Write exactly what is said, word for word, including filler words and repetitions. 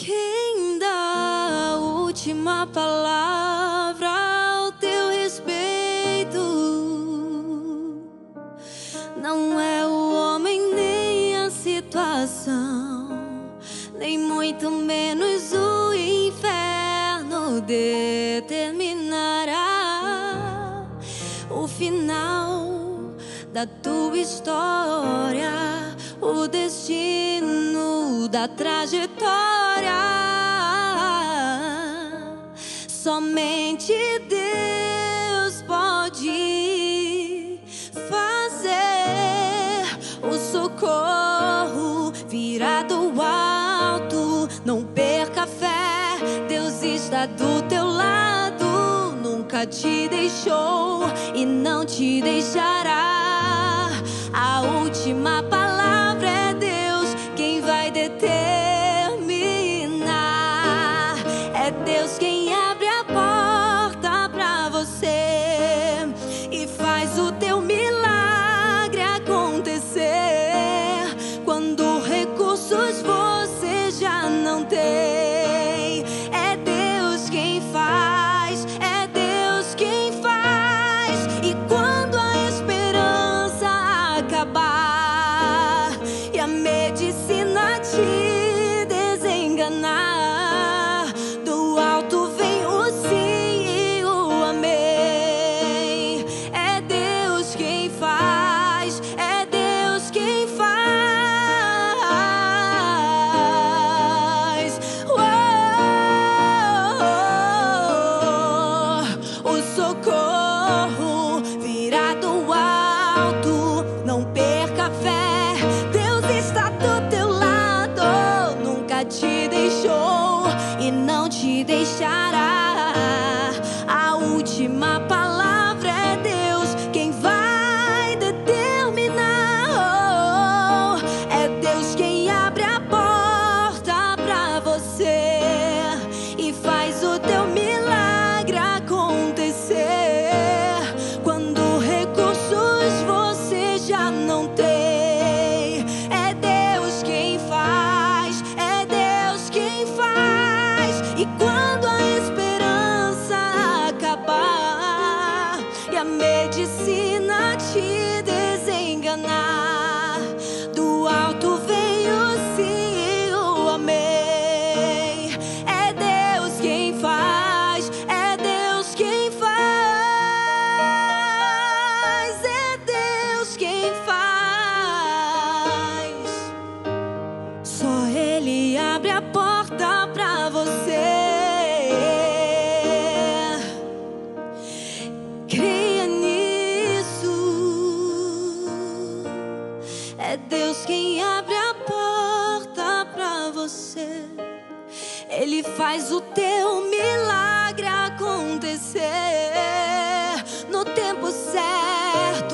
Quem dá a última palavra ao teu respeito não é o homem nem a situação, nem muito menos o inferno determinará o final da tua história, o destino da trajetória. Somente Deus pode fazer o socorro virar do alto. Não perca a fé, Deus está do teu lado, nunca te deixou e não te deixará. A última palavra é Deus, quem vai determinar. É Deus quem abre a porta pra você e faz o teu milagre acontecer. Quando recursos você já não tem, é Deus quem faz, é Deus quem faz. E quando a e a medicina te desenganar, do alto vem o sim e o amém. É Deus quem faz, é Deus quem faz. Oh, oh, oh, oh. O socorro virá do alto, não perca a fé. Te deixou e não te deixará. A última palavra é Deus, quem vai determinar. Oh, é Deus quem abre a porta pra você e faz o teu milagre acontecer. Quando recursos você já não tem, e quando a esperança acabar e a medicina te desenganar, do alto vem o sim e o amém. É Deus quem faz, é Deus quem faz, é Deus quem faz. Só Ele abre a porta pra você. É Deus quem abre a porta pra você, Ele faz o teu milagre acontecer no tempo certo.